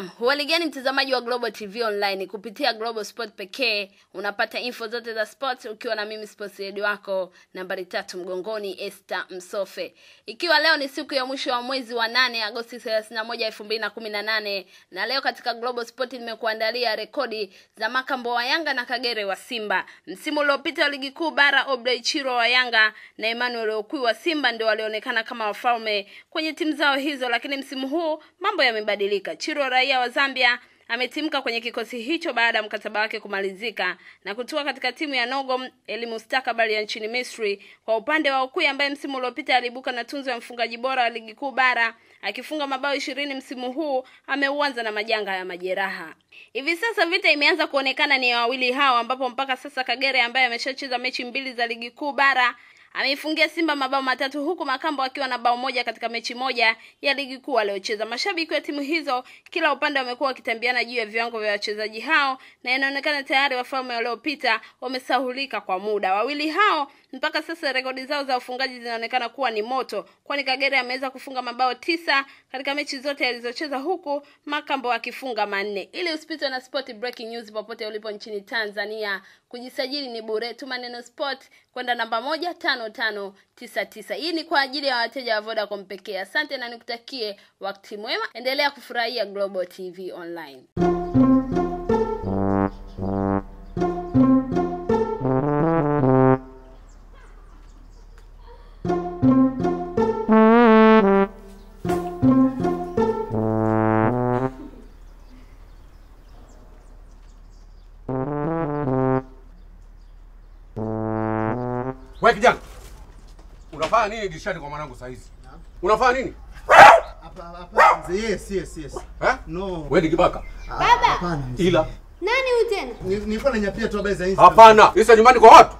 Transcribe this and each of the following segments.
Naam, huwaligani mtazamaji wa Global TV Online, kupitia Global Sport pekee unapata info zote za sports ukiwa na mimi sports lead wako nambari 3 mgongoni, Esther Msofe. Ikiwa leo ni siku ya mwisho wa mwezi wa 8 Agosti 31 2018, na leo katika Global Sport nimekuandalia rekodi za Makambo wa Yanga na Kagere wa Simba. Msimu uliopita Ligi Kuu Bara, Obrey Chirwa wa Yanga na Emmanuel Okwi wa Simba ndio walionekana kama wafalme kwenye timu zao hizo, lakini msimu huu mambo yamebadilika. Chirwa, raia wa Zambia, ametimka kwenye kikosi hicho baada ya mkataba wake kumalizika na kutua katika timu ya Nogoom El Mostakanal ya nchini Misri. Kwa upande wa Okwi, ambaye msimu uliopita alibuka na tunzo ya mfungaji bora wa Ligi Kuu Bara akifunga mabao 20, msimu huu ameuanza na majanga ya majeraha. Hivi sasa vita imeanza kuonekana ni wawili hao, ambapo mpaka sasa Kagere, ambaye ameshacheza mechi 2 za Ligi Kuu Bara, ameifungia Simba mabao 3, huku Makambo akiwa na bao 1 katika mechi 1 ya Ligi Kuu aliyocheza. Mashabiki wa timu hizo kila upande wamekuwa wakitambiana juu ya viwango vya wachezaji hao, na inaonekana tayari wafalme waliopita wamesahulika kwa muda. Wawili hao mpaka sasa rekodi zao za ufungaji zinaonekana kuwa ni moto, kwani Kagere ameweza kufunga mabao 9 katika mechi zote alizocheza, huku Makambo akifunga 4. Ili usipitwe na Sport Breaking News popote ulipo nchini Tanzania, kujisajili ni bure, tuma neno sport kwenda namba 1599. Hii ni kwa ajili ya wateja wa Vodacom pekee. Asante na nikutakie wakati mwema. Endelea kufurahia Global TV Online. Kijana, unafanya nini dirishani kwa mwanangu saa hizi? Unafanya nini? Hapa mzee. Yes. No. Wewe ni kibaka. Baba. Ila nani huyu tena? Nilikuwa nanyapia tu habari za hizi. Hapana. Hizi nyumbani kwa watu?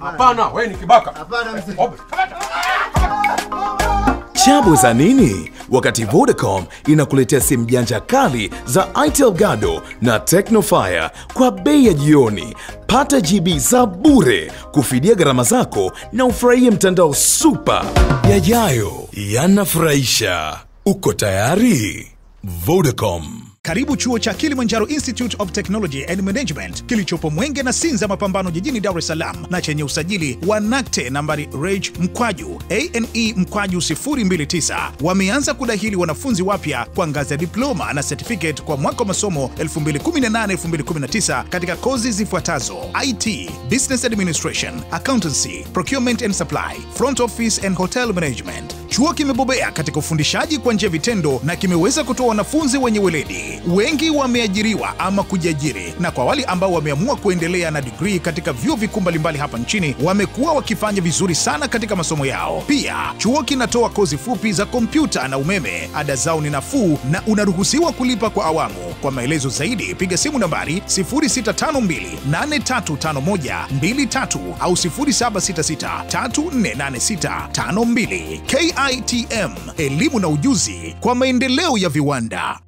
Hapana. Wewe ni kibaka. Hapana mzee. Chabu za nini? Wakati Vodacom inakuletea simu janja kali za ITEL Gado na Techno Fire kwa bei ya jioni. Pata GB za bure kufidia gharama zako na ufurahie mtandao super. Yajayo yanafurahisha. Uko tayari? Vodacom. Karibu chuo cha Kilimanjaro Institute of Technology and Management kilichopo Mwenge na Sinza Mapambano jijini Dar es Salaam, na chenye usajili wa Nacte nambari RAGE/ANE/029. Wameanza kudahili wanafunzi wapya kwa ngazi ya diploma na certificate kwa mwaka wa masomo 2018-2019 katika kozi zifuatazo: IT, Business Administration, Accountancy, Procurement and Supply, Front Office and Hotel Management. Chuo kimebobea katika ufundishaji kwa njia vitendo na kimeweza kutoa wanafunzi wenye weledi. Wengi wameajiriwa ama kujiajiri, na kwa wale ambao wameamua kuendelea na degree katika vyuo vikuu mbalimbali hapa nchini, wamekuwa wakifanya vizuri sana katika masomo yao. Pia chuo kinatoa kozi fupi za kompyuta na umeme. Ada zao ni nafuu na unaruhusiwa kulipa kwa awamu. Kwa maelezo zaidi piga simu nambari 0652835123 au 0766348652. KITM, elimu na ujuzi kwa maendeleo ya viwanda.